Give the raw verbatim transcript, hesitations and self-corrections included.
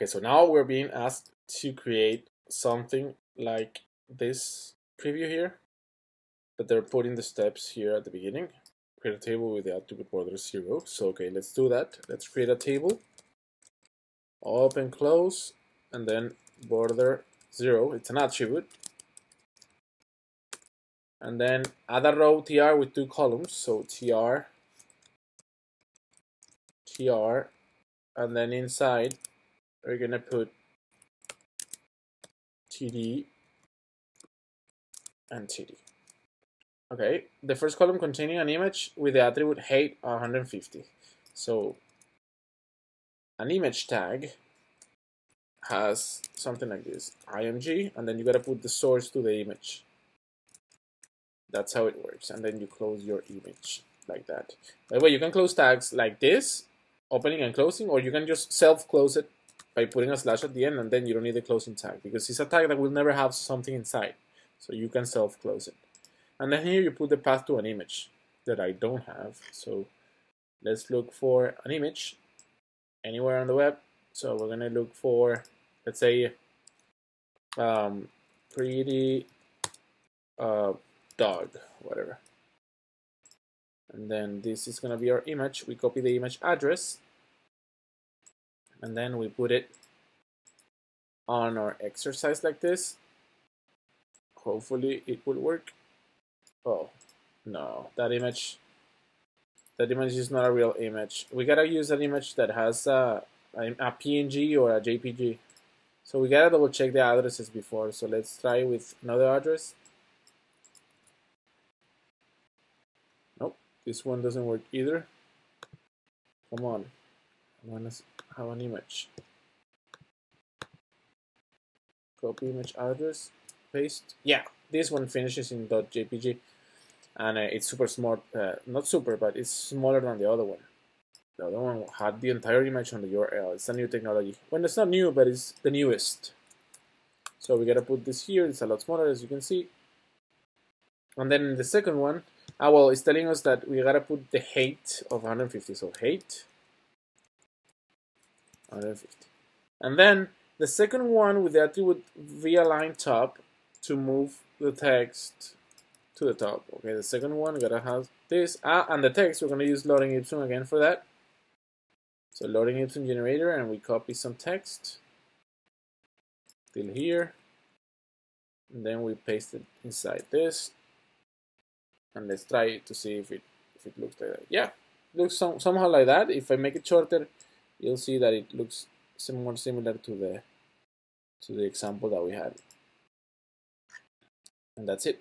Okay, so now we're being asked to create something like this preview here, but they're putting the steps here at the beginning. Create a table with the output border zero. So okay, let's do that. Let's create a table. Open, close, and then border zero. It's an attribute. And then add a row T R with two columns. So T R, T R, and then inside we're gonna put T D and T D. Okay, the first column containing an image with the attribute height one hundred fifty. So an image tag has something like this, I M G, and then you gotta put the source to the image. That's how it works, and then you close your image like that. By the way, you can close tags like this, opening and closing, or you can just self-close it by putting a slash at the end, and then you don't need the closing tag because it's a tag that will never have something inside. So you can self-close it. And then here you put the path to an image that I don't have. So let's look for an image anywhere on the web. So we're gonna look for, let's say, um, pretty uh, dog, whatever. And then this is gonna be our image. We copy the image address, and then we put it on our exercise like this. Hopefully it will work. Oh, no, that image, that image is not a real image. We gotta use an image that has a, a P N G or a J P G. So we gotta double check the addresses before. So let's try with another address. Nope, this one doesn't work either. Come on, I wanna have an image. Copy image address, paste, yeah. This one finishes in .jpg, and uh, it's super smart, uh, not super, but it's smaller than the other one. The other one had the entire image on the U R L. It's a new technology. Well, it's not new, but it's the newest. So we gotta put this here. It's a lot smaller, as you can see. And then the second one, ah, well, it's telling us that we gotta put the height of one hundred fifty. So height, one hundred fifty. And then the second one with the attribute v-align top to move the text to the top. Okay, the second one gotta have this. Ah, and the text, we're gonna use loading ipsum again for that. So loading ipsum generator, and we copy some text till here, and then we paste it inside this. And let's try it to see if it if it looks like that. Yeah, looks some, somehow like that. If I make it shorter, you'll see that it looks more similar to the to the example that we had. And that's it.